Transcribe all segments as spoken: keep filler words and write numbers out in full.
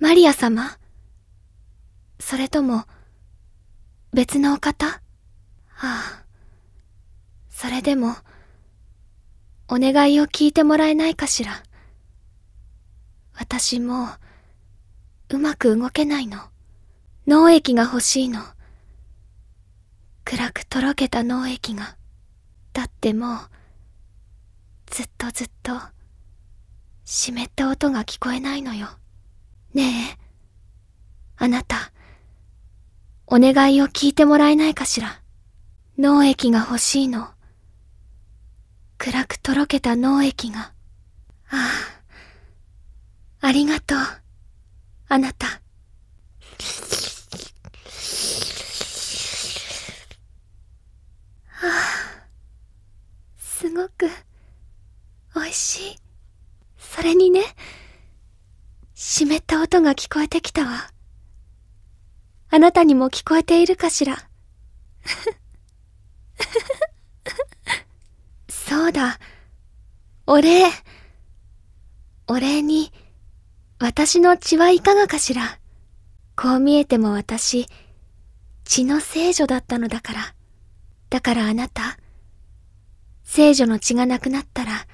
マリア様？それとも、別のお方？はあ、それでも、お願いを聞いてもらえないかしら。私もう、うまく動けないの。脳液が欲しいの。暗くとろけた脳液が。だってもう、ずっとずっと、湿った音が聞こえないのよ。ねえ、あなた、お願いを聞いてもらえないかしら。脳液が欲しいの。暗くとろけた脳液が。ああ、ありがとう、あなた。ああ、すごく、おいしい。それにね、湿った音が聞こえてきたわ。あなたにも聞こえているかしら。そうだ、お礼。お礼に、私の血はいかがかしら。こう見えても私、血の聖女だったのだから。だからあなた、聖女の血がなくなったら、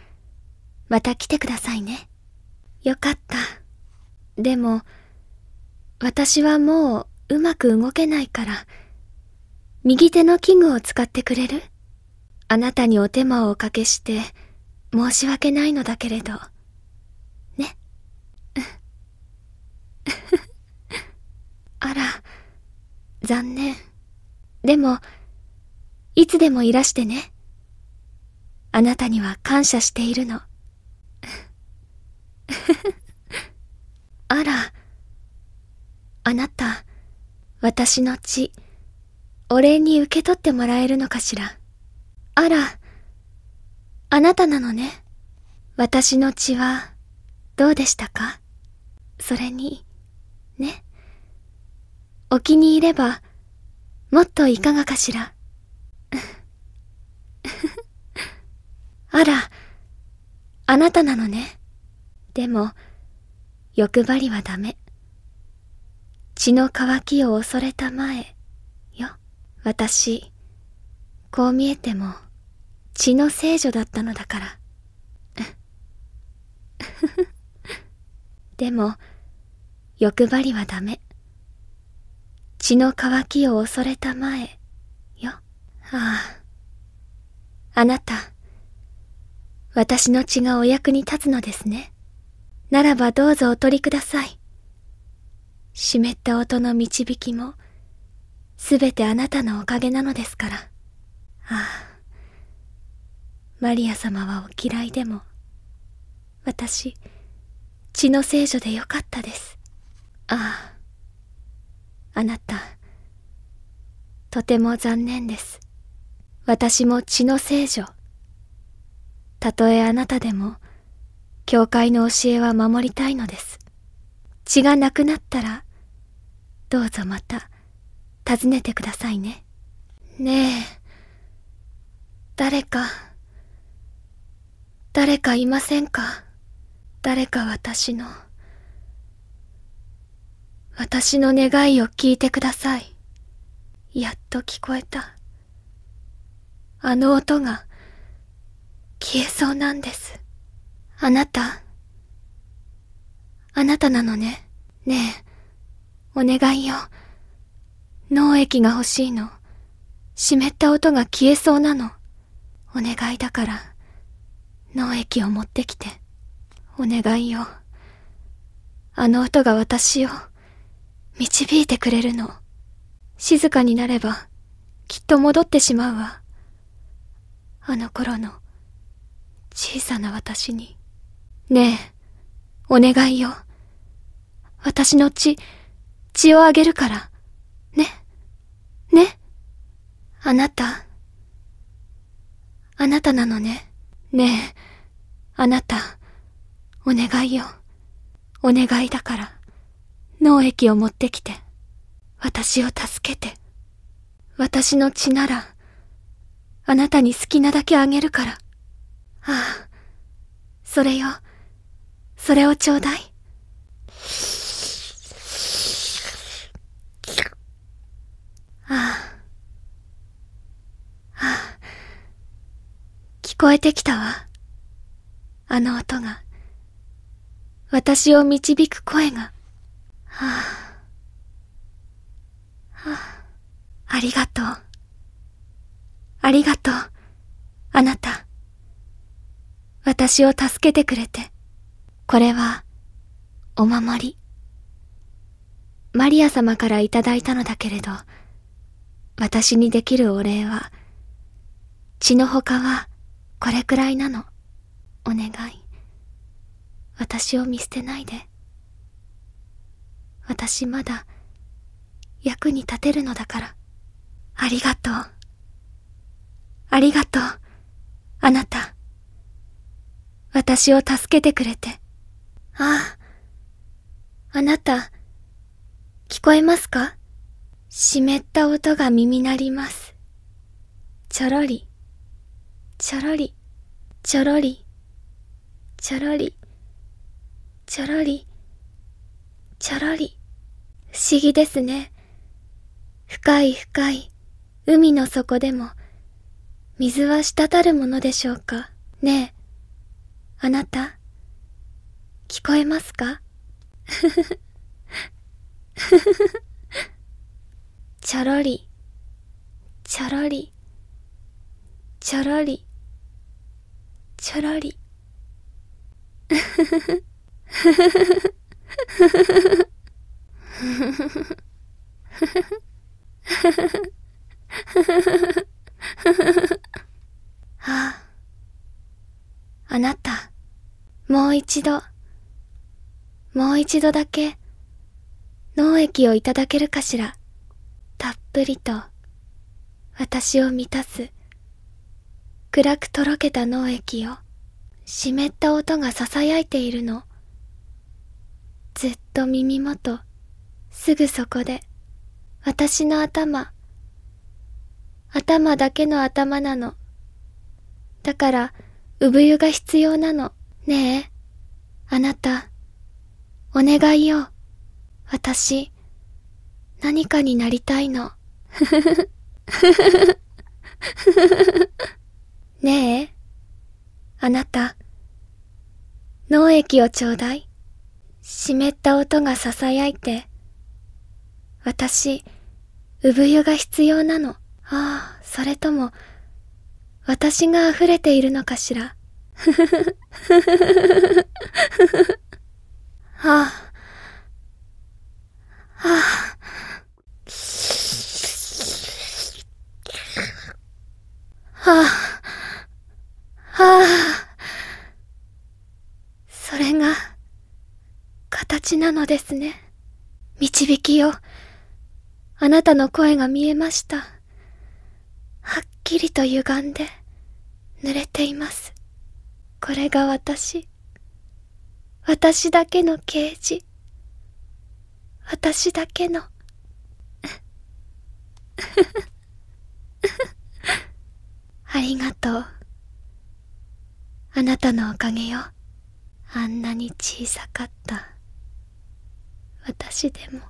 また来てくださいね。よかった。でも、私はもう、うまく動けないから、右手の器具を使ってくれる？あなたにお手間をおかけして、申し訳ないのだけれど。ね。あら、残念。でも、いつでもいらしてね。あなたには感謝しているの。あら、あなた、私の血、お礼に受け取ってもらえるのかしら。あら、あなたなのね。私の血は、どうでしたか？それに、ね。お気に入れば、もっといかがかしら。あら、あなたなのね。でも、欲張りはダメ。血の渇きを恐れたまえ、よ。私、こう見えても、血の聖女だったのだから。でも、欲張りはダメ。血の渇きを恐れたまえ、よ。ああ。あなた、私の血がお役に立つのですね。ならばどうぞお取りください。湿った音の導きも、すべてあなたのおかげなのですから。ああ。マリア様はお嫌いでも、私、血の聖女でよかったです。ああ。あなた、とても残念です。私も血の聖女。たとえあなたでも、教会の教えは守りたいのです。血がなくなったら、どうぞまた、訪ねてくださいね。ねえ、誰か、誰かいませんか？誰か私の、私の願いを聞いてください。やっと聞こえた。あの音が、消えそうなんです。あなた、あなたなのね。ねえ、お願いよ。脳液が欲しいの。湿った音が消えそうなの。お願いだから、脳液を持ってきて。お願いよ。あの音が私を、導いてくれるの。静かになれば、きっと戻ってしまうわ。あの頃の、小さな私に。ねえ、お願いよ。私の血、血をあげるから。ね。ね。あなた。あなたなのね。ねえ。あなた。お願いよ。お願いだから。脳液を持ってきて。私を助けて。私の血なら、あなたに好きなだけあげるから。ああ。それよ。それをちょうだい。ああ、はあ、聞こえてきたわ。あの音が。私を導く声が。はあ、はあ、ありがとう。ありがとう、あなた。私を助けてくれて。これは、お守り。マリア様からいただいたのだけれど、私にできるお礼は、血の他はこれくらいなの。お願い。私を見捨てないで。私まだ、役に立てるのだから。ありがとう。ありがとう、あなた。私を助けてくれて。ああ、あなた、聞こえますか？湿った音が耳鳴ります。ちょろり、ちょろり、ちょろり、ちょろり、ちょろり、ちょろり。不思議ですね。深い深い海の底でも、水は滴るものでしょうか。ねえ、あなた、聞こえますか？ふふふ。ふふふ。ちょろり、ちょろり、ちょろり、ちょろり。ふふふふ。ふふふふ。ふふふふ。ふふふ。ふふふ。ふふふ。ああ、あなた、もう一度、もう一度だけ、脳液をいただけるかしら。たっぷりと、私を満たす、暗くとろけた脳液を、湿った音が囁いているの。ずっと耳元、すぐそこで、私の頭、頭だけの頭なの。だから、産湯が必要なの。ねえ、あなた、お願いよ。私、何かになりたいの。ふふふ、ふふふ、ふふふ。ねえ、あなた、脳液をちょうだい。湿った音が囁いて、私、産湯が必要なの。ああ、それとも、私が溢れているのかしら。ふふふ、ふふふ、ふふふ。ああ、ああ。ああ、ああ。それが、形なのですね。導きよ。あなたの声が見えました。はっきりと歪んで、濡れています。これが私。私だけのケージ。私だけの。ありがとう。あなたのおかげよ。あんなに小さかった。私でも。